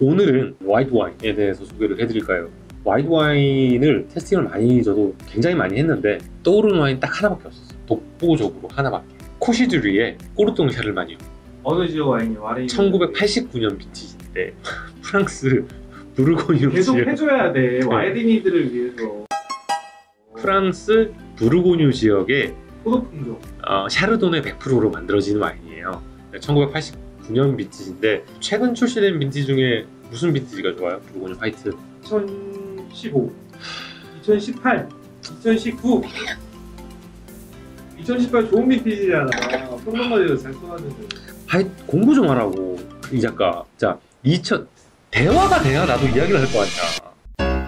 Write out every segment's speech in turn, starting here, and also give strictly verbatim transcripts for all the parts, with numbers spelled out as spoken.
오늘은 화이트 와인에 대해서 소개를 해드릴까요? 화이트 와인을 테스팅을 많이 저도 굉장히 많이 했는데 떠오르는 와인 딱 하나밖에 없었어요. 독보적으로 하나밖에. 코시드리의 꼬르똥 샤를마니요. 어느 지역 와인이요? 천구백팔십구 년 비티지 때 프랑스 부르고뉴 계속 지역. 해줘야 돼. 네. 와이디니들을 위해서. 프랑스 부르고뉴 지역의 포도품종 어, 샤르도네 백 퍼센트로 만들어지는 와인이에요. 천구백팔십구 년 빈티지인데 최근 출시된 빈티지 중에 무슨 빈티지가 좋아요? 부르고뉴 화이트. 이천십오, 이천십팔, 이천십구, 이천십팔 좋은 빈티지잖아. 평론가들도 잘 써놨는데. 하이, 공부 좀 하라고 이 작가. 자, 이천 대화가 돼야 나도 이야기를 할 거 아니야.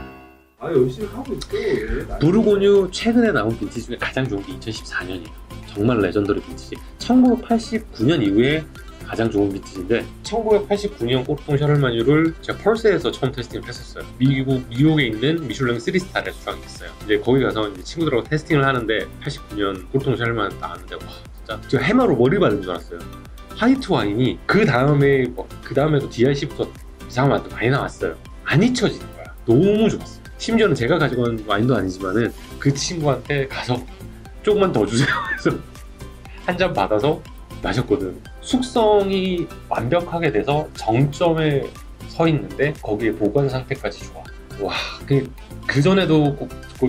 아, 열심히 하고 있어. 부르고뉴 최근에 나온 빈티지 중에 가장 좋은 게 이천십사 년이에요. 정말 레전더리 빈티지. 천구백팔십구 년 이후에 가장 좋은 빈티지인데 천구백팔십구 년 꼬르통 샤를마뉴를 제가 펄스에서 처음 테스팅을 했었어요. 미국, 미국에 있는 미슐랭 쓰리 스타 레스토랑이 있어요. 이제 거기 가서 이제 친구들하고 테스팅을 하는데 팔십구 년 꼬르통 샤를마뉴 나왔는데 와 진짜 제가 해마로 머리 받은 줄 알았어요. 화이트 와인이 그 다음에 뭐, 그 다음에도 디알씨부터 이상한 맛도 많이 나왔어요. 안 잊혀지는 거야. 너무 좋았어요. 심지어는 제가 가지고 온 와인도 아니지만은 그 친구한테 가서 조금만 더 주세요 해서 한 잔 받아서 마셨거든. 숙성이 완벽하게 돼서 정점에 서 있는데 거기에 보관 상태까지 좋아. 와, 그, 그 전에도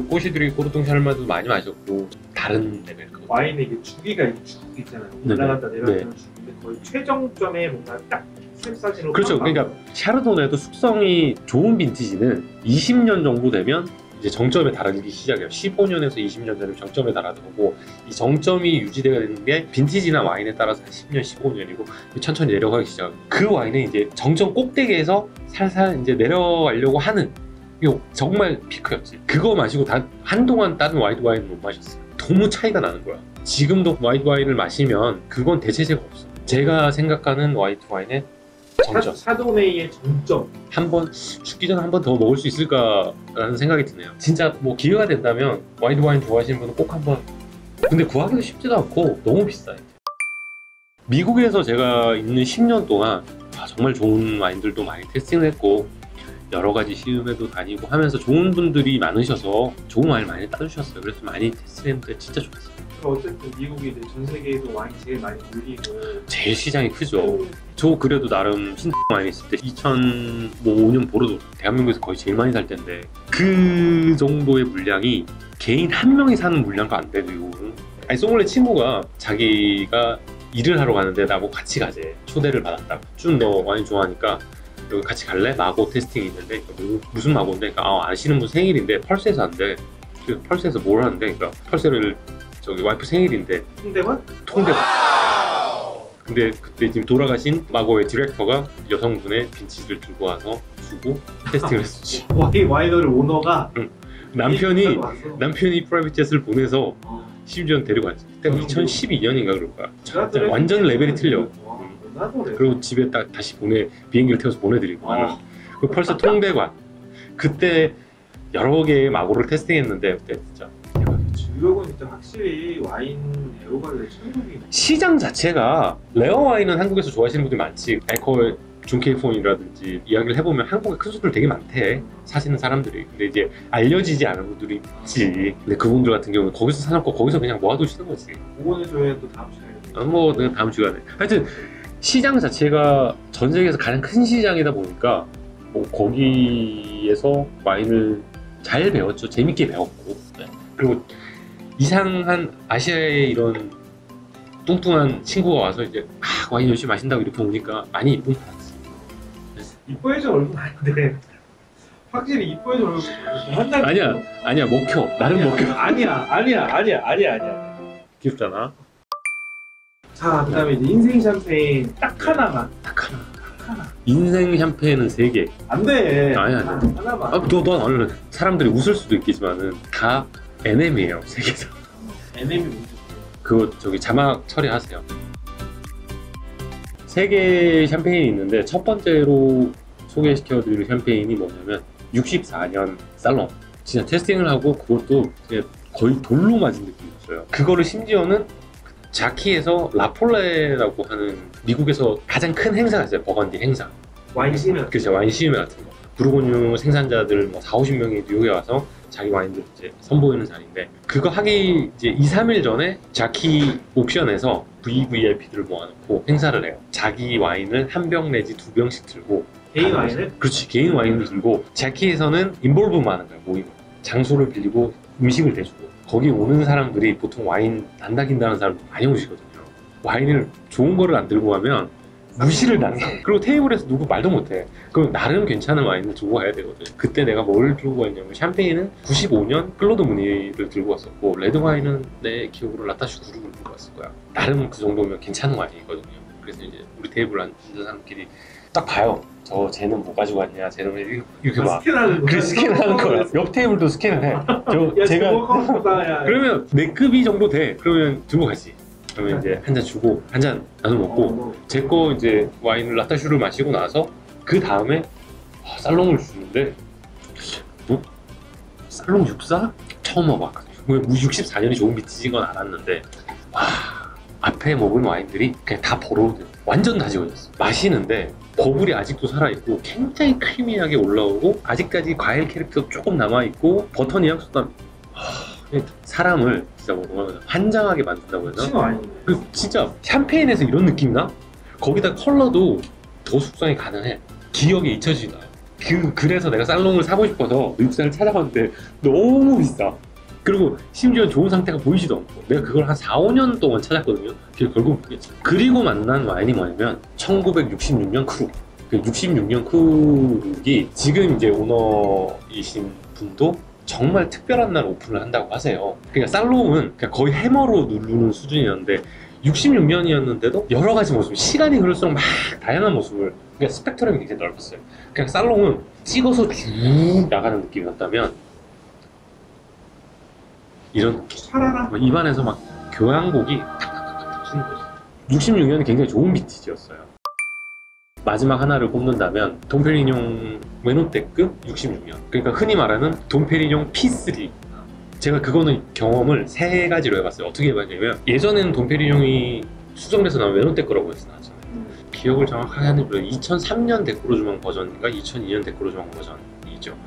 꼬시드리 꼬르똥 샤를마도 많이 마셨고 다른 레벨. 와인에 이게 주기가 있고 주기 있잖아요. 올라갔다 내려갔다 주기인데 거의 최정점에 뭔가 딱 스텝사진으로. 그렇죠. 그러니까 샤르도네도 숙성이 좋은 빈티지는 이십 년 정도 되면 이제 정점에 달하기 시작해요. 십오 년에서 이십 년 전에 정점에 달하고 이 정점이 유지되어야 되는 게 빈티지나 와인에 따라서 십 년, 십오 년이고 천천히 내려가기 시작해요. 그 와인은 이제 정점 꼭대기에서 살살 이제 내려가려고 하는 이거 정말 피크였지. 그거 마시고 단, 한동안 다른 와이드 와인을 못 마셨어요. 너무 차이가 나는 거야. 지금도 와이드 와인을 마시면 그건 대체제가 없어. 제가 생각하는 와이드 와인의 정점. 샤도네이의 정점. 한 번 죽기 전에 한 번 더 먹을 수 있을까라는 생각이 드네요. 진짜 뭐 기회가 된다면 와이드 와인 좋아하시는 분은 꼭 한번. 근데 구하기도 쉽지도 않고 너무 비싸요. 미국에서 제가 있는 십 년 동안 와, 정말 좋은 와인들도 많이 테스팅을 했고 여러 가지 시음회도 다니고 하면서 좋은 분들이 많으셔서 좋은 와인 많이 따주셨어요. 그래서 많이 테스트했는데 진짜 좋았어요. 어쨌든 미국이 전 세계에서 와인 제일 많이 불리고 제일 시장이 크죠. 저 그래도 나름 신X 와인 있을 때 이천오 년 보르도 대한민국에서 거의 제일 많이 살 때인데 그 정도의 물량이 개인 한 명이 사는 물량도 안 돼 미국은. 아니 송울레 친구가 자기가 일을 하러 가는데 나보고 같이 가재 초대를 받았다고. 준 너 와인 좋아하니까 여기 같이 갈래? 마고 테스팅이 있는데 무슨 마고인데? 그러니까 아, 아시는 분 생일인데 펄스에서 한대. 펄스에서 뭘 하는데? 그러니까 펄스를 저기 와이프 생일인데 통대관? 통대관. 근데 그때 지금 돌아가신 마고의 디렉터가 여성분의 빈티지를 들고 와서 주고 테스팅을 했었지. 와이너를 오너가 응. 남편이 남편이 프라이빗 젯을 보내서 심지어 데리고 왔지. 그때 이천십이 년인가 그럴 거야. 진짜 완전 레벨이 틀려. 그리고 집에 딱 다시 보내 비행기를 태워서 보내드리고 하는. 아. 그 펄스 통대관 그때 여러 개의 마고를 테스팅했는데 그때 진짜 대박이었지. 유럽은 진짜 확실히 와인 애호가 천국이. 시장 자체가 레어 와인은 한국에서 좋아하시는 분들이 많지. 에코 준케이폰이라든지 이야기를 해보면 한국에 큰 수들 되게 많대 사시는 사람들이. 근데 이제 알려지지 않은 분들이 있지. 근데 그분들 같은 경우는 거기서 사놓고 거기서 그냥 모아두시는 거지. 오원에서 또 다음 시간에. 아, 뭐 다음 시간에. 하여튼. 시장 자체가 전 세계에서 가장 큰 시장이다 보니까 뭐 거기에서 와인을 잘 배웠죠. 재밌게 배웠고. 네. 그리고 이상한 아시아의 이런 뚱뚱한 친구가 와서 이제 아, 와인 열심히 마신다고 이렇게 오니까 많이 이쁨 받았지. 네. 이뻐해져 얼굴 아닌데 확실히 이뻐해져 얼굴 한달 아니야 아니야 먹혀 나름 먹혀 아니야 아니야 아니야 아니야 아니야 귀엽잖아. 자, 그 다음에 이제 인생 샴페인 딱 하나만. 딱 하나. 딱 하나. 인생 샴페인은 세 개. 안 돼. 아니, 아니. 아, 하나만. 아, 너, 너, 얼른. 사람들이 웃을 수도 있겠지만은 다 엔엠이에요, 세 개 다. 엔엠이 뭔지. 그거 저기 자막 처리하세요. 세 개의 샴페인이 있는데 첫 번째로 소개시켜드릴 샴페인이 뭐냐면 육십사 년 살롱. 진짜 테스팅을 하고 그것도 거의 돌로 맞은 느낌이었어요. 그거를 심지어는 자키에서 라폴레라고 하는 미국에서 가장 큰 행사가 있어요. 버건디 행사. 와인 시민 같은 그렇죠. 와인 시민 같은 거. 부르고뉴 생산자들 뭐 사오십 명이 뉴욕에 와서 자기 와인들 이제 선보이는 자리인데, 그거 하기 이제 이 삼 일 전에 자키 옥션에서 브이브이아이피들을 모아놓고 행사를 해요. 자기 와인을 한 병 내지 두 병씩 들고, 개인 와인을? 그렇지, 개인 와인을 들고. 자키에서는 인볼브만 하는 거야, 모임. 장소를 빌리고 음식을 대주고. 거기 오는 사람들이 보통 와인 안 다긴다는 사람들 많이 오시거든요. 와인을 좋은 거를 안 들고 가면 무시를 당해. 그리고 테이블에서 누구 말도 못해. 그럼 나름 괜찮은 와인을 들고 가야 되거든. 그때 내가 뭘 들고 갔냐면, 샴페인은 구십오 년 클로드 무니를 들고 왔었고, 레드 와인은 내 기억으로 라타슈 그룹을 들고 왔을 거야. 나름 그 정도면 괜찮은 와인이거든요. 그래서 이제 우리 테이블 앉은 사람끼리 딱 봐요. 저 쟤는 뭐 가지고 왔냐, 쟤는 이렇게, 이렇게 막 스캔하는 거야. 스캔하는 거야. 옆 테이블도 스캔을 해. 저, 야, 제가 그러면 내 급이 정도 돼. 그러면 들고 가지. 그러면 이제 한 잔 주고 한 잔 나눠 먹고, 제 거 이제 와인을 라타슈를 마시고 나서 그 다음에 아, 살롱을 주는데, 뭐 살롱 육사 처음 먹어봤거든요. 육십사 년이 좋은 비치인 건 알았는데, 와 앞에 먹은 와인들이 그냥 다 버러워져. 완전 다 지워졌어. 마시는데 버블이 아직도 살아있고, 굉장히 크리미하게 올라오고, 아직까지 과일 캐릭터도 조금 남아있고, 버터니 향수도 사람을 진짜 뭐 환장하게 만든다고 해서. 그 진짜 샴페인에서 이런 느낌 나? 거기다 컬러도 더 숙성이 가능해. 기억에 잊혀지지 않아요. 그, 그래서 내가 살롱을 사고 싶어서 육사를 찾아봤는데 너무 비싸. 그리고 심지어 좋은 상태가 보이지도 않고. 내가 그걸 한 사오 년 동안 찾았거든요. 결국 그랬죠. 그리고 만난 와인이 뭐냐면 천구백육십육 년 크루. 그 육십육 년 크루기 지금 이제 오너이신 분도 정말 특별한 날 오픈을 한다고 하세요. 그러니까 살롱은 거의 해머로 누르는 수준이었는데, 육십육 년이었는데도 여러 가지 모습, 시간이 갈수록 막 다양한 모습을, 그러니까 스펙트럼이 굉장히 넓었어요. 그냥 살롱은 찍어서 쭉 나가는 느낌이었다면 이런 느낌. 입안에서 막 교향곡이 탁탁탁탁 치는 거죠. 육십육 년이 굉장히 좋은 비티지였어요. 마지막 하나를 꼽는다면 돔페리뇽 외노떼급 육십육 년, 그러니까 흔히 말하는 돔페리뇽 피 쓰리. 제가 그거는 경험을 세 가지로 해봤어요. 어떻게 해봤냐면, 예전에는 돔페리뇽이 수정돼서 나온 외노떼 거라고 해서 나왔잖아요. 음. 기억을 정확하게 하는 거예요. 이천삼 년 데코로주망 버전인가 이천이 년 데코로주망 버전이죠.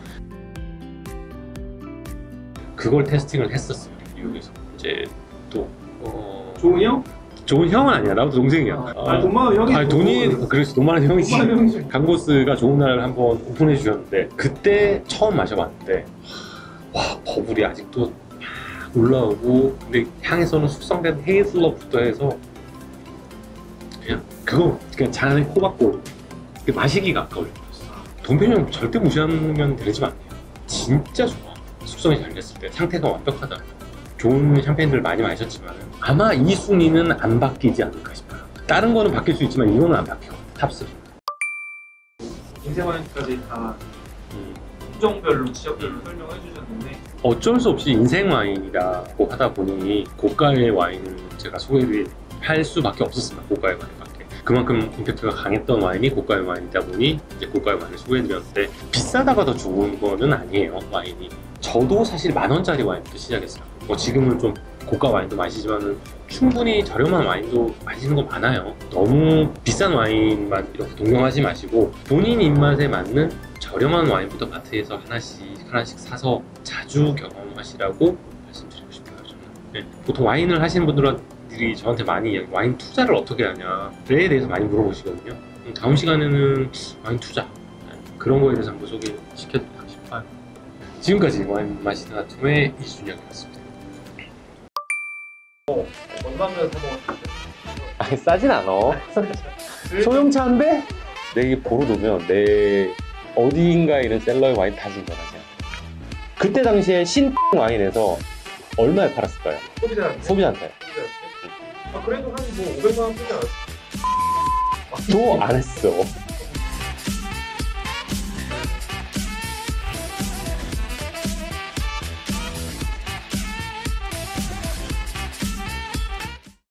그걸 테스팅을 했었어요, 미국에서. 이제 또 어... 좋은 형? 좋은 형은 아니야. 나도 동생이야. 아, 아, 아, 돈 많은 형이. 아, 돈이 그래서 돈 많은 형이지. 돈 많은 형이지. 강고스가 좋은 날 한번 오픈해 주셨는데, 그때 처음 마셔봤는데 와, 버블이 아직도 막 올라오고, 근데 향에서는 숙성된 헤이즐넛부터 해서 그냥 그거 그냥 잔에 코박고 마시기가 아까워요. 돔페리뇽 절대 무시하면 되지 않네요. 진짜 좋아. 숙성이 잘 됐을 때 상태가 완벽하다. 좋은 샴페인들 많이 마셨지만 아마 이 순위는 안 바뀌지 않을까 싶어요. 다른 거는 바뀔 수 있지만 이거는 안 바뀌어. 탑 쓰리. 인생 와인까지 다 품종별로 지역별로 설명해 주셨는데, 어쩔 수 없이 인생 와인이라고 하다 보니 고가의 와인을 제가 소개를 할 수밖에 없었습니다. 고가의 와인밖에. 그만큼 임팩트가 강했던 와인이 고가의 와인이다 보니 이제 고가의 와인을 소개해드렸는데, 비싸다가 더 좋은 거는 아니에요, 와인이. 저도 사실 만 원짜리 와인부터 시작했어요. 뭐 지금은 좀 고가 와인도 마시지만 충분히 저렴한 와인도 마시는 거 많아요. 너무 비싼 와인만 이렇게 동경하지 마시고, 본인 입맛에 맞는 저렴한 와인부터 마트에서 하나씩 하나씩 사서 자주 경험하시라고 말씀드리고 싶어요, 저는. 네. 보통 와인을 하시는 분들이 저한테 많이 와인 투자를 어떻게 하냐에 대해서 많이 물어보시거든요. 다음 시간에는 와인 투자, 네, 그런 거에 대해서 한번 소개시켜드리고 싶어요. 지금까지 와인 마시는 아툼의 이준혁이었습니다. 원산면에서 먹었을 때. 아니, 싸진 않아. 소형차 한 대? 내게 보러 놓으면 내 어디인가에 있는 셀러의 와인 다 중간하지. 그때 당시에 신 와인에서 얼마에 팔았을까요? 소비자한테? 소비자한테. 아, 그래도 한 뭐 오백만 원 쓰지 않았어? 또 안 했어.